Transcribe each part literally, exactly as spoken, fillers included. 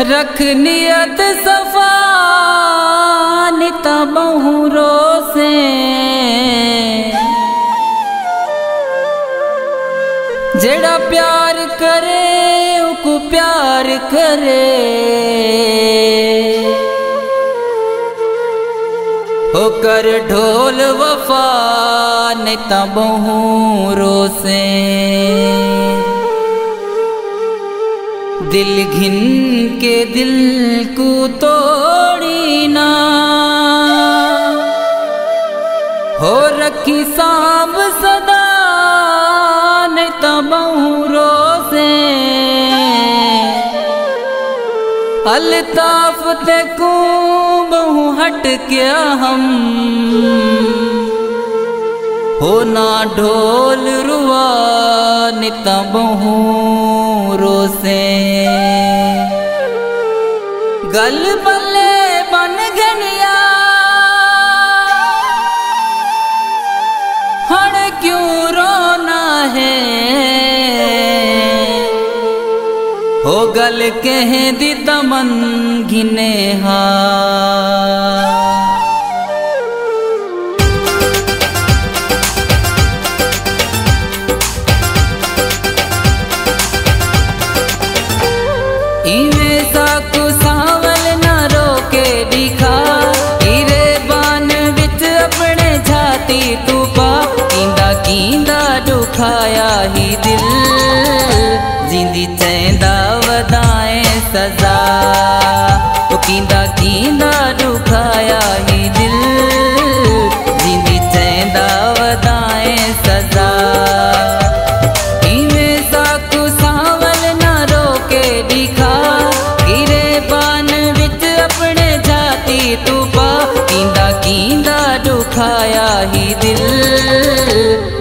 रख नियत सफान तबहु रोसे जेड़ा प्यार करे उको प्यार करे होकर ढोल वफान तबहु रोसे दिल घिन के दिल को तोड़ी ना हो रखी सांब सदा न तबहु रोसे अलताफ ते को बहु हट क्या हम हो ना ढोल रुआ न तबहु रोसे गल बल्ले बन गनिया हण क्यों रोना है हो गल कह दी तमन घिने हा कींदा दुखाया ही दिल जिंदी चैंदा वदाए सजा तो कींदा कींदा दुखाया ही दिल जिंदी चैंदा वदाए सजा इमें साकू सावल ना रोके दिखा गिरे पान विच अपने जाती तू पा कींदा कींदा दुखाया ही दिल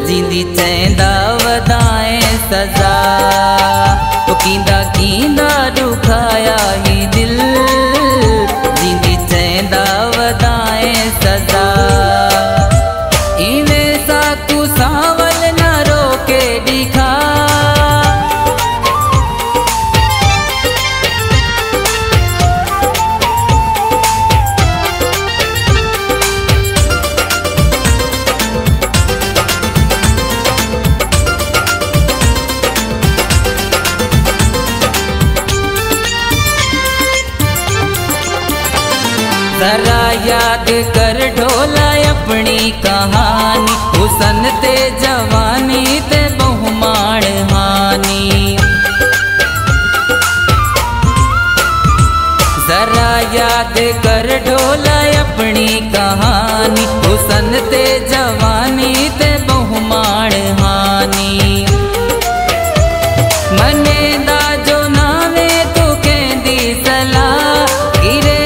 जिंदी चैंदा वदाए सजा तो कींदा कींदा दुखाया ही दिल जिंदी चैंदा वदाए सजा इने साकू सावल न रोके दिखा जरा याद कर ढोला अपनी कहानी हुसन ते जवानी ते बहुमाण हानी जरा याद कर ढोला अपनी कहानी हुसन ते जवानी ते बहुमाण हानी मने दा जो नावे तू कहंदी सला गिरे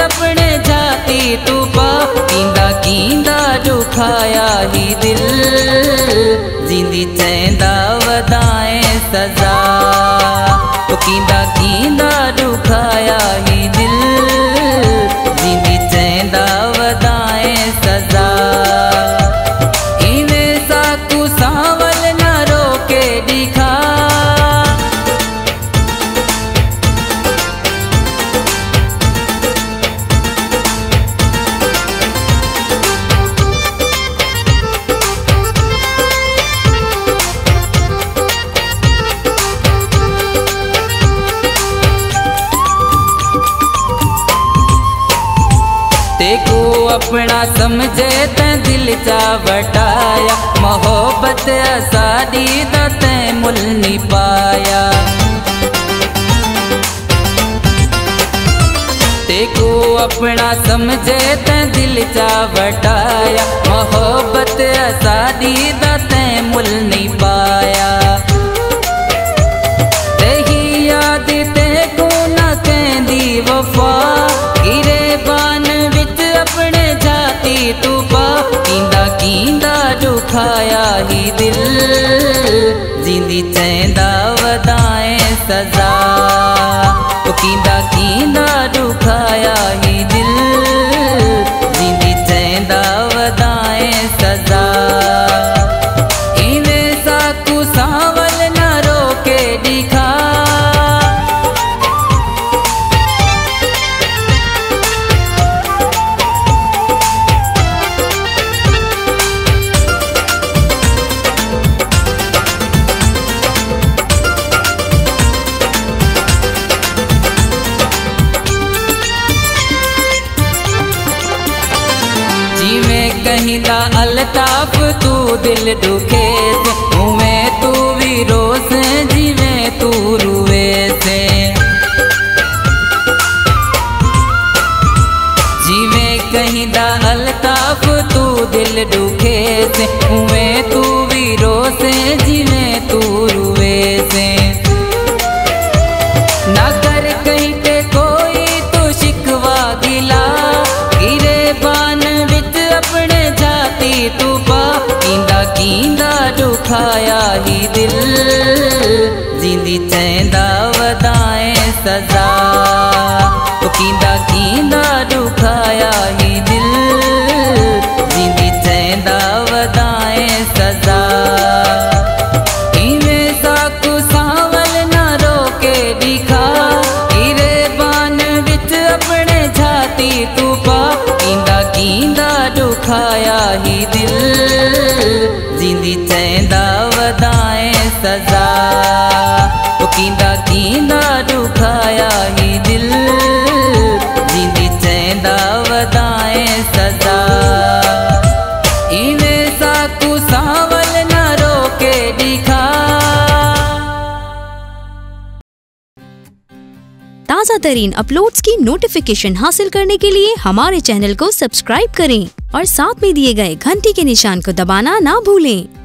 अपने जाती तू पा कींदा कींदा दुखाया ही दिल जिंदी चैंदा वदाए सजा तो कींदा कींदा दुखाया ही दिल जिंदी चैंदा वदाए सजा इने साकू सावल ना रोके दिखा देखो अपना समझे ते दिल चा वटाया मोहब्बत आसादी दा ते मुल नी पाया देखो अपना समझे ते दिल चा वटाया मोहब्बत आसादी दा ते मुल नी पाया ते ही याद ते को ना कहंदी वफा गिरे बान अपने जाती तू पा कींदा कींदा दुखाया ही दिल जिंदी चैंदा वदाए सजा तो कींदा कींदा दुखाया ही दिल जिंदी चैंदा वदाए सजा इने साकू सावल ना रोके दिखा रहीदा अलताफ तू दिल दुखे से, हुए तू भी रोज जीवे तू रुए से, जीवे कहीदा अलताफ तू दिल दुखे से, हुए तू भी रोज जीवे तू रुए से। नगर कहीं पे कोई तू शिकवा गिला, किंदा किंदा दुखाया ही दिल, जिंदी चैंदा वदाए सजा। तो किंदा किंदा दुखाया ही दिल, जिंदी चैंदा वदाए सजा। इमे साकू सावल ना रोके दिखा, इरे बान विच अपने जाती तू पा। किंदा किंदा दुखाया ही दिल, जिंदी चैंदा वदाए सजा। तो किंदा किंदा दुखाया ही दिल, जिंदी चैंदा वदाए सजा। इने साकू सावल ना रोके दिखा। ताज़ा तरीन अपलोड्स की नोटिफिकेशन हासिल करने के लिए हमारे चैनल को सब्सक्राइब करें और साथ में दिए गए घंटी के निशान को दबाना ना भूलें।